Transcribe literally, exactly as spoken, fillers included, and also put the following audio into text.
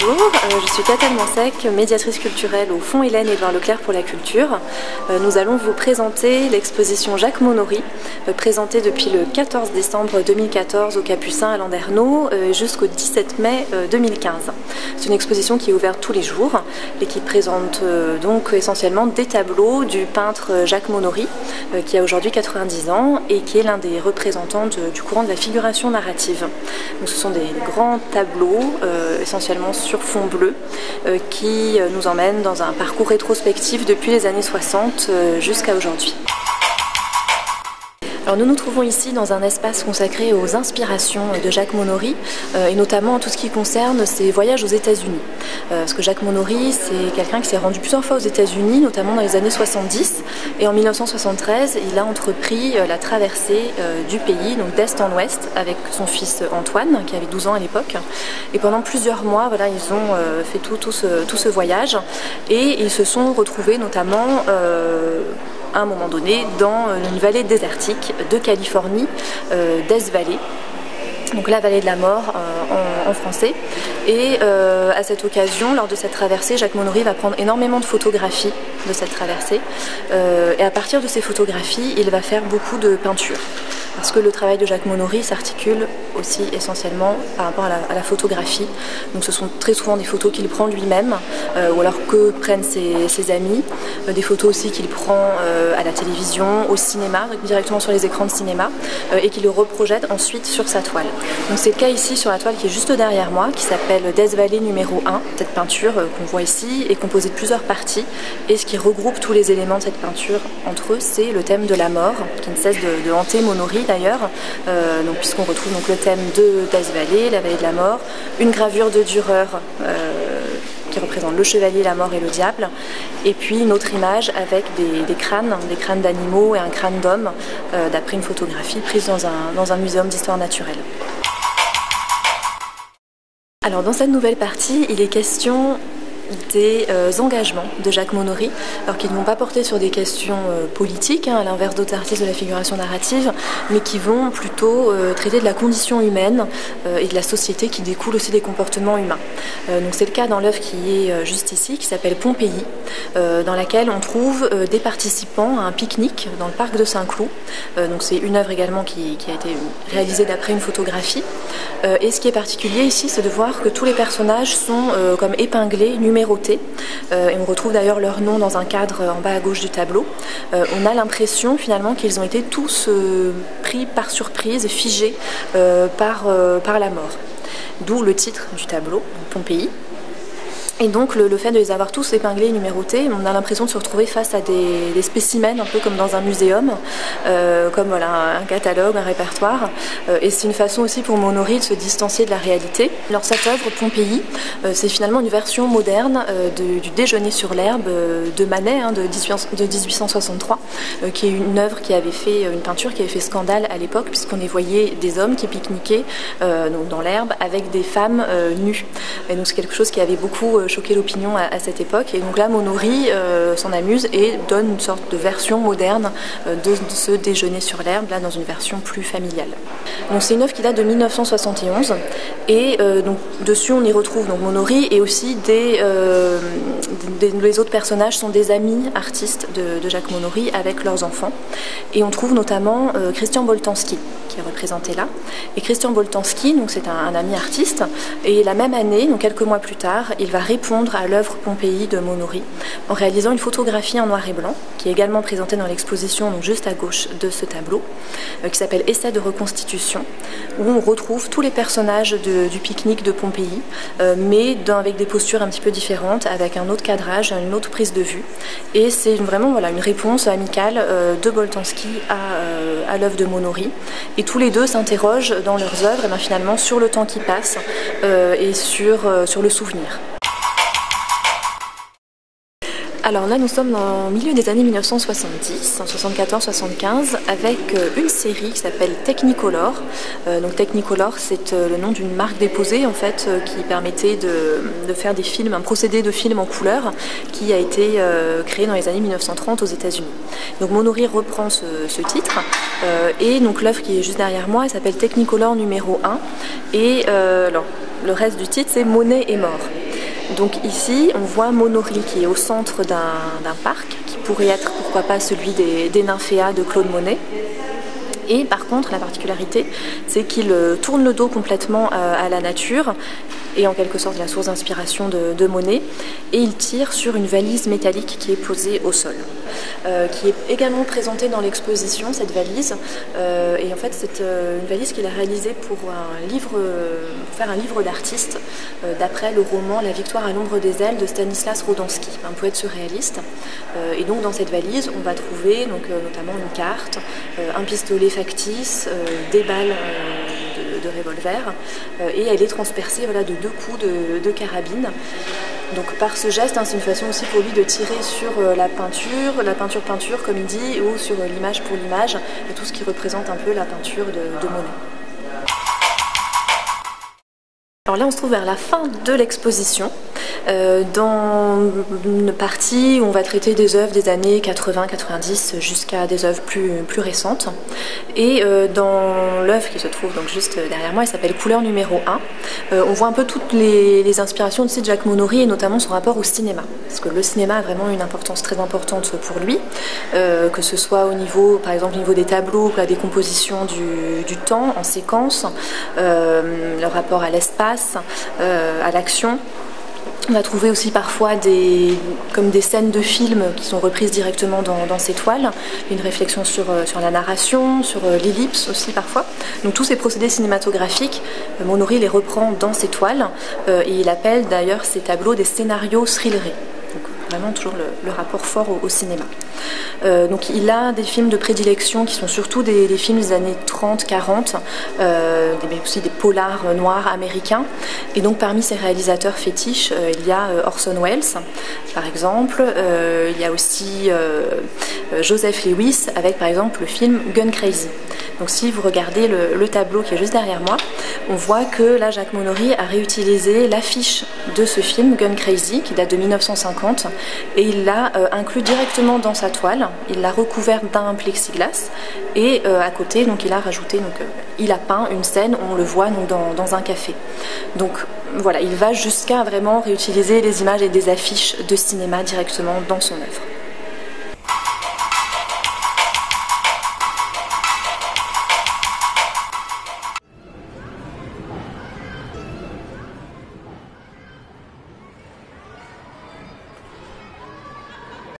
Bonjour, je suis Catherine Monsec, médiatrice culturelle au Fonds Hélène et Édouard Leclerc pour la culture. Nous allons vous présenter l'exposition Jacques Monory, présentée depuis le quatorze décembre deux mille quatorze au Capucins à Landerneau jusqu'au dix-sept mai deux mille quinze. C'est une exposition qui est ouverte tous les jours et qui présente donc essentiellement des tableaux du peintre Jacques Monory, qui a aujourd'hui quatre-vingt-dix ans et qui est l'un des représentants du courant de la figuration narrative. Donc ce sont des grands tableaux, essentiellement sur sur fond bleu euh, qui nous emmène dans un parcours rétrospectif depuis les années soixante euh, jusqu'à aujourd'hui. Alors nous nous trouvons ici dans un espace consacré aux inspirations de Jacques Monory euh, et notamment en tout ce qui concerne ses voyages aux États-Unis. Euh, parce que Jacques Monory, c'est quelqu'un qui s'est rendu plusieurs fois aux États-Unis, notamment dans les années soixante-dix, et en mille neuf cent soixante-treize, il a entrepris euh, la traversée euh, du pays, donc d'est en ouest, avec son fils Antoine, qui avait douze ans à l'époque. Et pendant plusieurs mois, voilà, ils ont euh, fait tout, tout, ce, tout ce voyage et ils se sont retrouvés notamment euh, à un moment donné dans une vallée désertique de Californie, euh, Death Valley, donc la vallée de la mort euh, en, en français. Et euh, à cette occasion, lors de cette traversée, Jacques Monory va prendre énormément de photographies de cette traversée. Euh, et à partir de ces photographies, il va faire beaucoup de peintures. Parce que le travail de Jacques Monory s'articule aussi essentiellement par rapport à la, à la photographie. Donc ce sont très souvent des photos qu'il prend lui-même, euh, ou alors que prennent ses, ses amis. Euh, des photos aussi qu'il prend euh, à la télévision, au cinéma, directement sur les écrans de cinéma, euh, et qu'il le reprojette ensuite sur sa toile. Donc c'est le cas ici sur la toile qui est juste derrière moi, qui s'appelle Death Valley numéro un. Cette peinture euh, qu'on voit ici est composée de plusieurs parties, et ce qui regroupe tous les éléments de cette peinture entre eux, c'est le thème de la mort, qui ne cesse de, de hanter Monory d'ailleurs, euh, puisqu'on retrouve donc le thème de Death Valley, la vallée de la mort, une gravure de Dürer euh, qui représente le chevalier, la mort et le diable, et puis une autre image avec des, des crânes, des crânes d'animaux et un crâne d'homme, euh, d'après une photographie prise dans un, dans un muséum d'histoire naturelle. Alors dans cette nouvelle partie, il est question des euh, engagements de Jacques Monory, alors qui ne vont pas porter sur des questions euh, politiques, hein, à l'inverse d'autres artistes de la figuration narrative, mais qui vont plutôt euh, traiter de la condition humaine euh, et de la société qui découle aussi des comportements humains. Euh, donc c'est le cas dans l'œuvre qui est euh, juste ici, qui s'appelle Pompéi, euh, dans laquelle on trouve euh, des participants à un pique-nique dans le parc de Saint-Cloud. Euh, donc c'est une œuvre également qui, qui a été réalisée d'après une photographie. Euh, et ce qui est particulier ici, c'est de voir que tous les personnages sont euh, comme épinglés, numériques, Euh, et on retrouve d'ailleurs leur nom dans un cadre en bas à gauche du tableau. Euh, on a l'impression finalement qu'ils ont été tous euh, pris par surprise et figés euh, par, euh, par la mort. D'où le titre du tableau, Pompéi. Et donc le, le fait de les avoir tous épinglés et numérotés, on a l'impression de se retrouver face à des, des spécimens, un peu comme dans un muséum, euh, comme voilà, un, un catalogue, un répertoire. Euh, et c'est une façon aussi pour Monory de se distancier de la réalité. Alors cette œuvre, Pompéi, euh, c'est finalement une version moderne euh, de, du Déjeuner sur l'herbe euh, de Manet, hein, de, dix-huit, de mille huit cent soixante-trois, euh, qui est une œuvre qui avait fait, une peinture qui avait fait scandale à l'époque, puisqu'on y voyait des hommes qui pique-niquaient euh, donc dans l'herbe avec des femmes euh, nues. Et donc c'est quelque chose qui avait beaucoup Euh, choquer l'opinion à, à cette époque, et donc là Monory euh, s'en amuse et donne une sorte de version moderne euh, de, de ce Déjeuner sur l'herbe, là dans une version plus familiale. Donc c'est une œuvre qui date de mille neuf cent soixante et onze, et euh, donc dessus on y retrouve donc Monory et aussi des, euh, des, des les autres personnages sont des amis artistes de, de Jacques Monory avec leurs enfants, et on trouve notamment euh, Christian Boltanski qui est représenté là. Et Christian Boltanski, donc c'est un, un ami artiste, et la même année, donc quelques mois plus tard, il va répondre à l'œuvre Pompéi de Monory en réalisant une photographie en noir et blanc qui est également présentée dans l'exposition juste à gauche de ce tableau, euh, qui s'appelle Essai de reconstitution, où on retrouve tous les personnages de, du pique-nique de Pompéi, euh, mais dans, avec des postures un petit peu différentes, avec un autre cadrage, une autre prise de vue, et c'est vraiment voilà, une réponse amicale euh, de Boltanski à, euh, à l'œuvre de Monory, et tous les deux s'interrogent dans leurs œuvres et bien finalement sur le temps qui passe euh, et sur, euh, sur le souvenir. Alors là nous sommes dans le milieu des années mille neuf cent soixante-dix, en soixante-quatorze soixante-quinze, avec une série qui s'appelle Technicolor. Euh, donc Technicolor, c'est le nom d'une marque déposée en fait qui permettait de, de faire des films, un procédé de film en couleur qui a été euh, créé dans les années mille neuf cent trente aux États-Unis. Donc Monory reprend ce, ce titre euh, et donc l'œuvre qui est juste derrière moi, elle s'appelle Technicolor numéro un, et euh, alors, le reste du titre c'est Monet est mort. Donc ici, on voit Monory qui est au centre d'un parc, qui pourrait être, pourquoi pas, celui des, des nymphéas de Claude Monet. Et par contre, la particularité, c'est qu'il tourne le dos complètement à, à la nature, et en quelque sorte la source d'inspiration de, de Monet, et il tire sur une valise métallique qui est posée au sol, euh, qui est également présentée dans l'exposition, cette valise, euh, et en fait c'est euh, une valise qu'il a réalisée pour un livre, euh, faire un livre d'artiste, euh, d'après le roman La victoire à l'ombre des ailes de Stanislas Rodonsky, un poète surréaliste, euh, et donc dans cette valise on va trouver donc, euh, notamment une carte, euh, un pistolet factice, euh, des balles euh, de de revolver, euh, et elle est transpercée voilà, de deux coups de, de carabine. Donc par ce geste, hein, c'est une façon aussi pour lui de tirer sur euh, la peinture, la peinture-peinture comme il dit, ou sur euh, l'image pour l'image, et tout ce qui représente un peu la peinture de, de Monet. Alors là on se trouve vers la fin de l'exposition, euh, dans une partie où on va traiter des œuvres des années quatre-vingts quatre-vingt-dix jusqu'à des œuvres plus, plus récentes. Et euh, dans l'œuvre qui se trouve donc juste derrière moi, elle s'appelle Couleur numéro un, euh, on voit un peu toutes les, les inspirations de Jacques Monory et notamment son rapport au cinéma. Parce que le cinéma a vraiment une importance très importante pour lui, euh, que ce soit au niveau, par exemple, au niveau des tableaux, la décomposition du, du temps en séquence, euh, le rapport à l'espace, Euh, à l'action. On a trouvé aussi parfois des, comme des scènes de films qui sont reprises directement dans, dans ces toiles, une réflexion sur, sur la narration, sur l'ellipse aussi parfois. Donc tous ces procédés cinématographiques, Monory les reprend dans ses toiles, euh, et il appelle d'ailleurs ces tableaux des scénarios thrillerés. Vraiment toujours le, le rapport fort au, au cinéma. Euh, donc il a des films de prédilection qui sont surtout des, des films des années trente quarante, euh, mais aussi des polars noirs américains. Et donc parmi ses réalisateurs fétiches, euh, il y a Orson Welles, par exemple. Euh, il y a aussi euh, Joseph Lewis avec par exemple le film Gun Crazy. Donc si vous regardez le, le tableau qui est juste derrière moi, on voit que là Jacques Monory a réutilisé l'affiche de ce film Gun Crazy qui date de mille neuf cent cinquante et il l'a euh, inclus directement dans sa toile, il l'a recouvert d'un plexiglas et euh, à côté donc il a rajouté, donc, euh, il a peint une scène, on le voit donc, dans, dans un café. Donc voilà, il va jusqu'à vraiment réutiliser les images et des affiches de cinéma directement dans son œuvre.